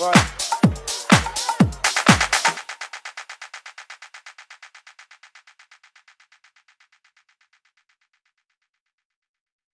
Right.